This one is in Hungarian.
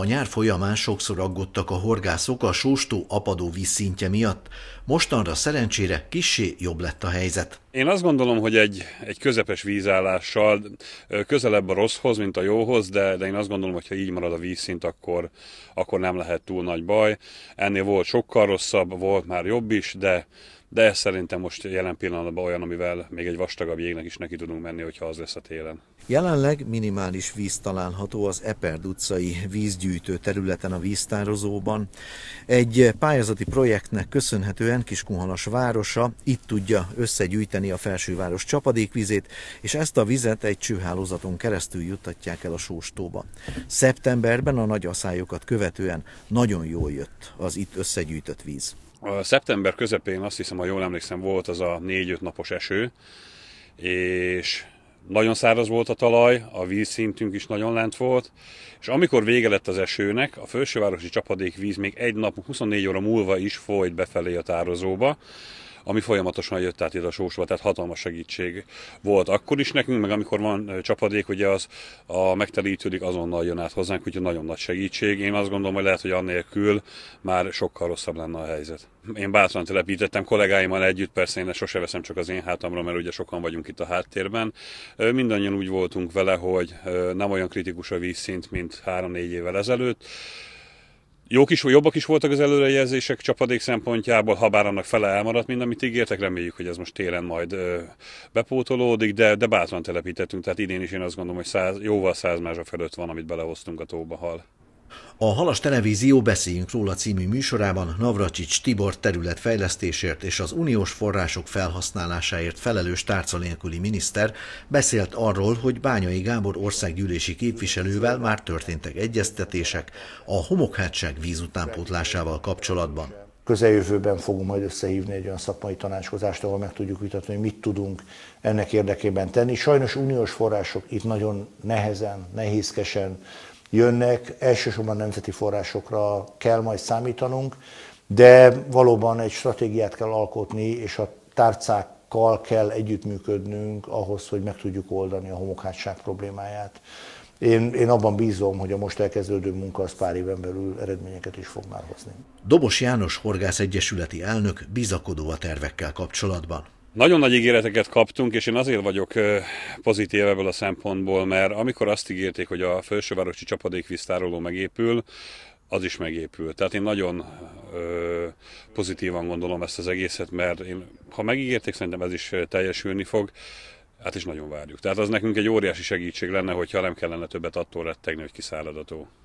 A nyár folyamán sokszor aggódtak a horgászok a sóstó apadó vízszintje miatt. Mostanra szerencsére kissé jobb lett a helyzet. Én azt gondolom, hogy egy közepes vízállással közelebb a rosszhoz, mint a jóhoz, de én azt gondolom, hogy ha így marad a vízszint, akkor nem lehet túl nagy baj. Ennél volt sokkal rosszabb, volt már jobb is, de ez szerintem most jelen pillanatban olyan, amivel még egy vastagabb jégnek is neki tudunk menni, hogyha az lesz a télen. Jelenleg minimális víz található az Eperd utcai vízgyűjtő területen a víztározóban. Egy pályázati projektnek köszönhetően Kiskunhalas városa itt tudja összegyűjteni a felsőváros csapadékvizét, és ezt a vizet egy csőhálózaton keresztül juttatják el a sóstóba. Szeptemberben a nagy asszályokat követően nagyon jól jött az itt összegyűjtött víz. A szeptember közepén, azt hiszem, ha jól emlékszem, volt az a 4-5 napos eső, és nagyon száraz volt a talaj, a vízszintünk is nagyon lent volt, és amikor vége lett az esőnek, a felsővárosi csapadékvíz még egy nap, 24 óra múlva is folyt befelé a tározóba, ami folyamatosan jött át ide a sósba, tehát hatalmas segítség volt akkor is nekünk, meg amikor van csapadék, ugye az megtelítődik, azonnal jön át hozzánk, úgyhogy nagyon nagy segítség. Én azt gondolom, hogy lehet, hogy annélkül már sokkal rosszabb lenne a helyzet. Én bátran telepítettem kollégáimmal együtt, persze én sose veszem csak az én hátamra, mert ugye sokan vagyunk itt a háttérben. Mindannyian úgy voltunk vele, hogy nem olyan kritikus a vízszint, mint 3-4 évvel ezelőtt. Jobbak is voltak az előrejelzések csapadék szempontjából, ha bár annak fele elmaradt mind, amit ígértek, reméljük, hogy ez most télen majd bepótolódik, de bátran telepítettünk, tehát idén is én azt gondolom, hogy jóval 100 mázsa fölött van, amit belehoztunk a tóba hal. A Halas Televízió Beszéljünk Róla című műsorában Navracsics Tibor területfejlesztésért és az uniós források felhasználásáért felelős tárca nélküli miniszter beszélt arról, hogy Bányai Gábor országgyűlési képviselővel már történtek egyeztetések a homokhátság vízutánpótlásával kapcsolatban. Közeljövőben fogunk majd összehívni egy olyan szakmai tanácskozást, ahol meg tudjuk vitatni, hogy mit tudunk ennek érdekében tenni. Sajnos uniós források itt nagyon nehézkesen jönnek, elsősorban nemzeti forrásokra kell majd számítanunk, de valóban egy stratégiát kell alkotni, és a tárcákkal kell együttműködnünk ahhoz, hogy meg tudjuk oldani a homokhátság problémáját. Én abban bízom, hogy a most elkezdődő munka az pár éven belül eredményeket is fog már hozni. Dobos János horgászegyesületi elnök bizakodó a tervekkel kapcsolatban. Nagyon nagy ígéreteket kaptunk, és én azért vagyok pozitív ebből a szempontból, mert amikor azt ígérték, hogy a felsővárosi csapadékvíztároló megépül, az is megépül. Tehát én nagyon pozitívan gondolom ezt az egészet, mert ha megígérték, szerintem ez is teljesülni fog. Hát is nagyon várjuk. Tehát az nekünk egy óriási segítség lenne, hogyha nem kellene többet attól rettegni, hogy kiszárad a tó.